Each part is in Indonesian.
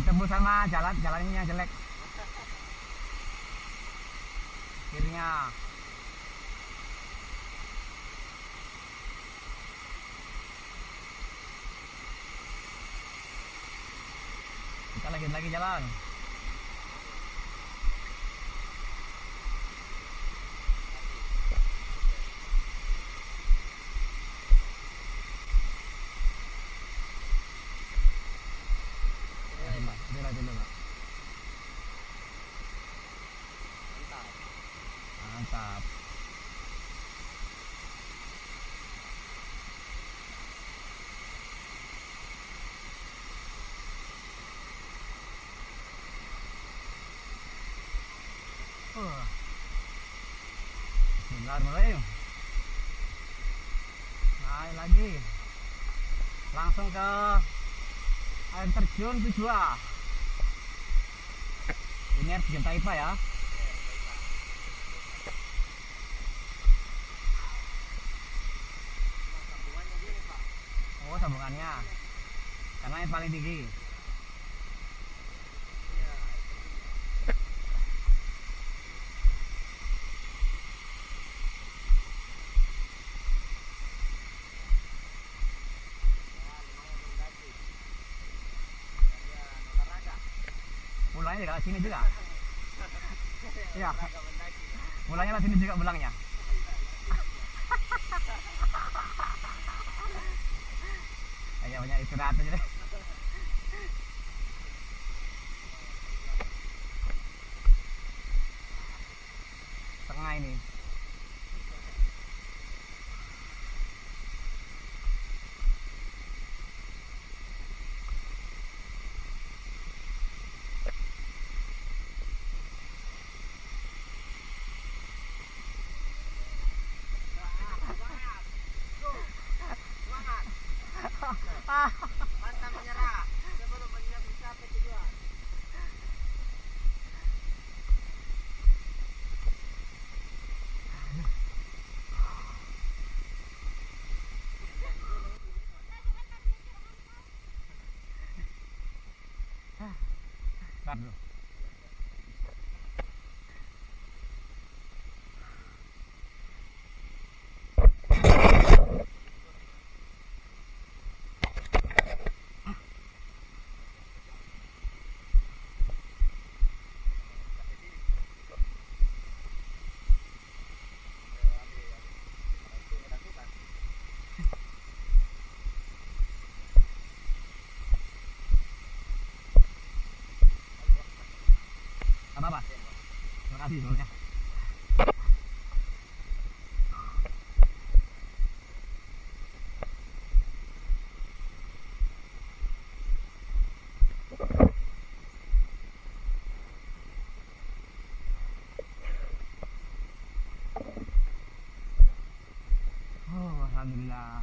Ditembus sama jalannya jelek. Akhirnya kita lanjut lagi jalan. Bismillahirrahmanirrahim. Naik lagi langsung ke air terjun Tujuah. Ini air terjun Taipa ya. Oh, sambungannya karena yang paling tinggi. Mulanya dari sini juga. Iya. Mulanya dari sini juga belangnya. Ayo banyak istirahat aja deh. Tengah ini. Pantang menyerah sebelum menyerah mencapai tujuan. Bentar. Apa? Terima kasih semuanya. Oh, alhamdulillah.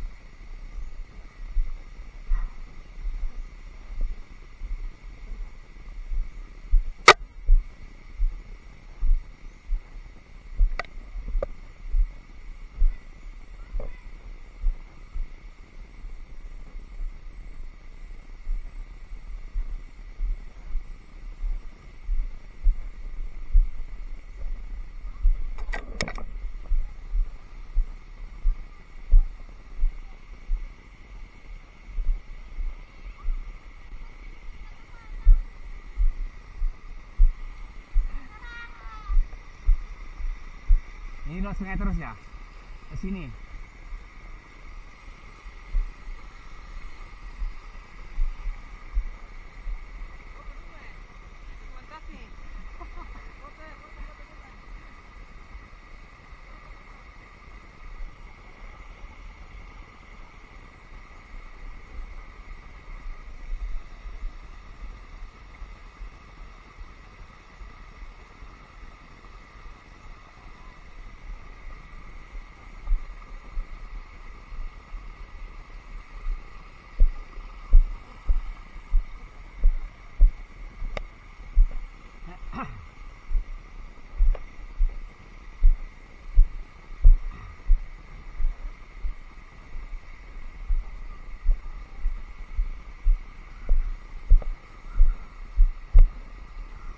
Ini luas sungai terus ya, ke sini.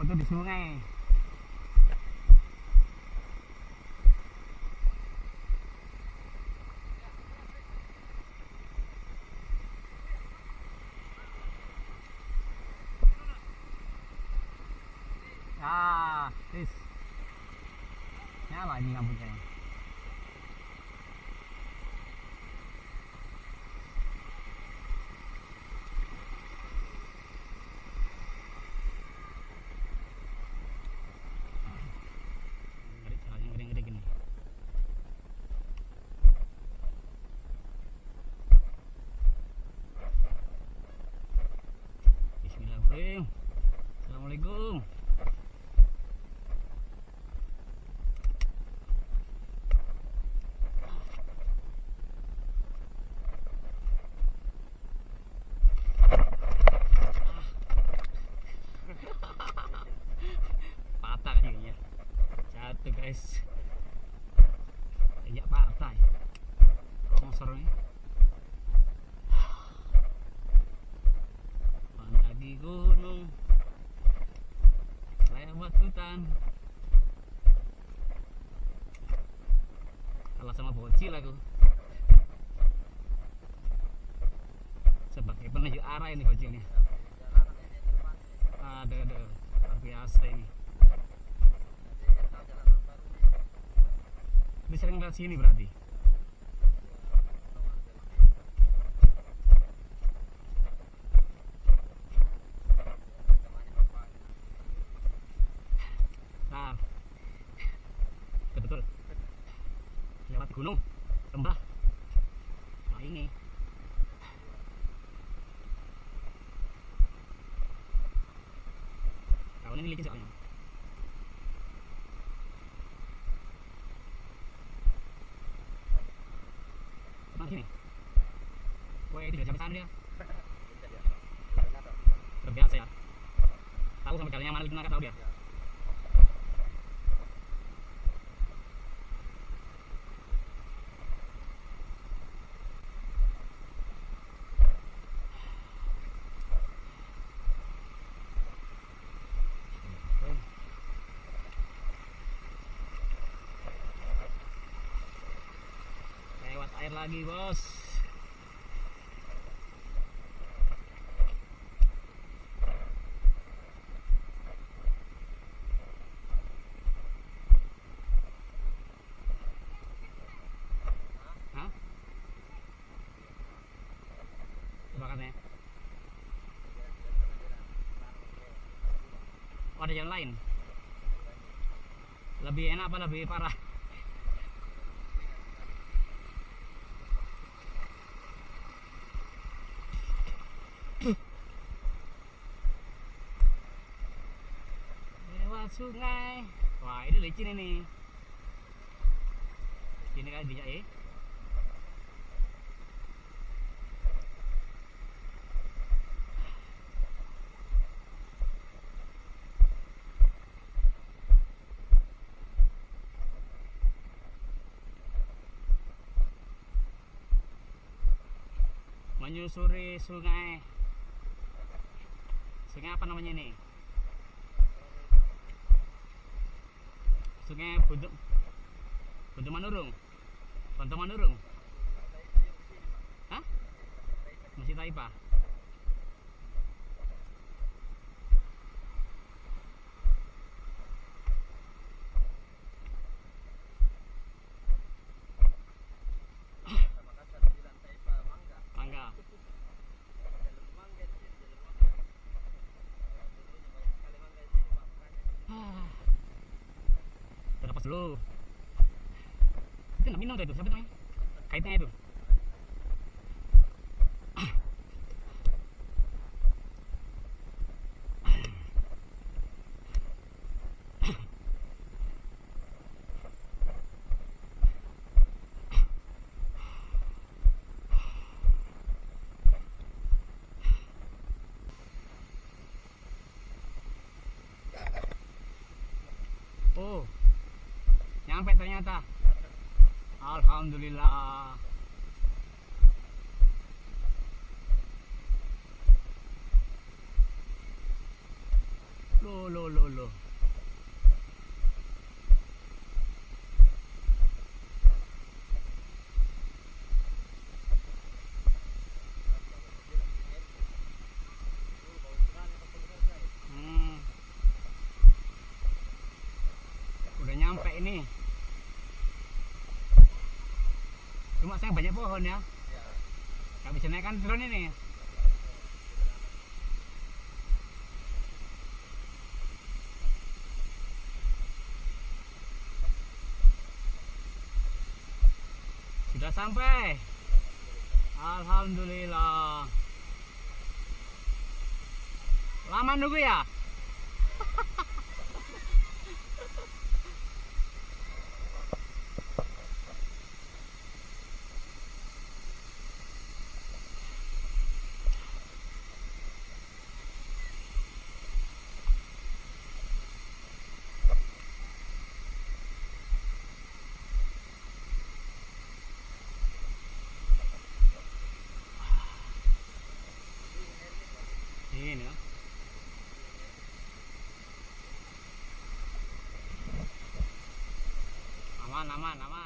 itu di sungai. Ah, tis. Nyala ini lampunya. Assalamualaikum. Patah akhirnya. Jatuh guys. Iya patah. Kok serunya? Pantai di gunung. Lewat hutan. Kalah sama bocil aku. Sebagai penunjuk arah ini bocilnya. Ada biasa ini. Ini sering lihat sini berarti. Betul, lewat gunung, lembah, nah ini tahun ini licin soalnya. Nah sini, woi itu udah sampai sana dia, terbiasa ya, tahu sama caranya mana digunakan tahu dia. Air lagi bos. Hah? Tebakannya. Oh, ada jalan lain. Lebih enak apa lebih parah? Sungai, wah ini licin ini. Ini kan bijak ya. Menyusuri sungai. Sungai apa namanya ini? Sungai Bunduk Manurung. Bunduk Manurung. Hah? Masih Taipa. Dulu itu nggak minum itu siapa namanya kaitnya itu oh sampai ternyata alhamdulillah. Lu Loh. Udah nyampe ini. Cuma saya banyak pohon ya. Nggak bisa naikkan drone ini. Sudah sampai. Alhamdulillah. Lama nunggu ya? Aman.